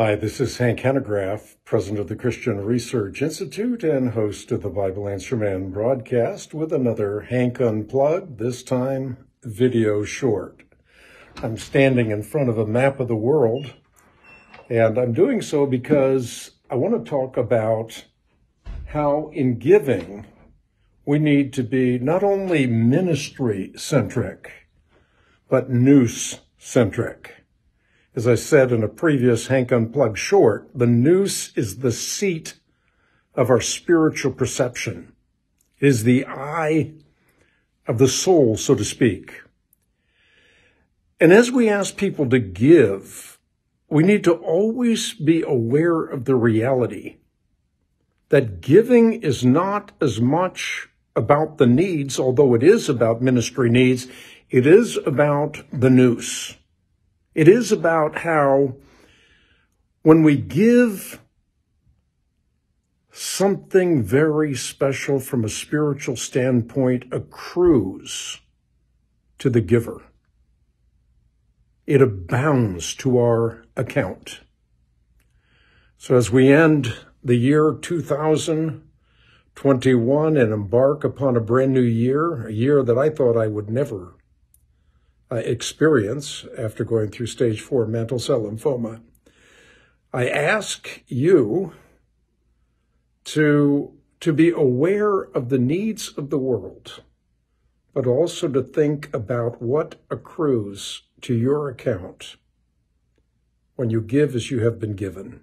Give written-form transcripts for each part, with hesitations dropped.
Hi, this is Hank Hanegraaff, president of the Christian Research Institute and host of the Bible Answer Man broadcast with another Hank Unplugged, this time video short. I'm standing in front of a map of the world, and I'm doing so because I want to talk about how in giving we need to be not only ministry-centric, but nous-centric. As I said in a previous Hank Unplugged short, the nous is the seat of our spiritual perception. It is the eye of the soul, so to speak. And as we ask people to give, we need to always be aware of the reality that giving is not as much about the needs, although it is about ministry needs, it is about the nous. It is about how when we give something very special from a spiritual standpoint accrues to the giver. It abounds to our account. So as we end the year 2021 and embark upon a brand new year, a year that I thought I would never experience after going through stage 4 mantle cell lymphoma, I ask you to be aware of the needs of the world, but also to think about what accrues to your account when you give as you have been given.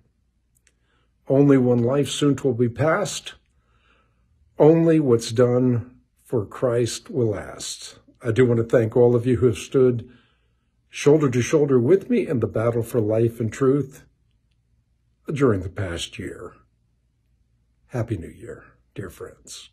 Only one life soon will be passed. Only what's done for Christ will last. I do want to thank all of you who have stood shoulder to shoulder with me in the battle for life and truth during the past year. Happy New Year, dear friends.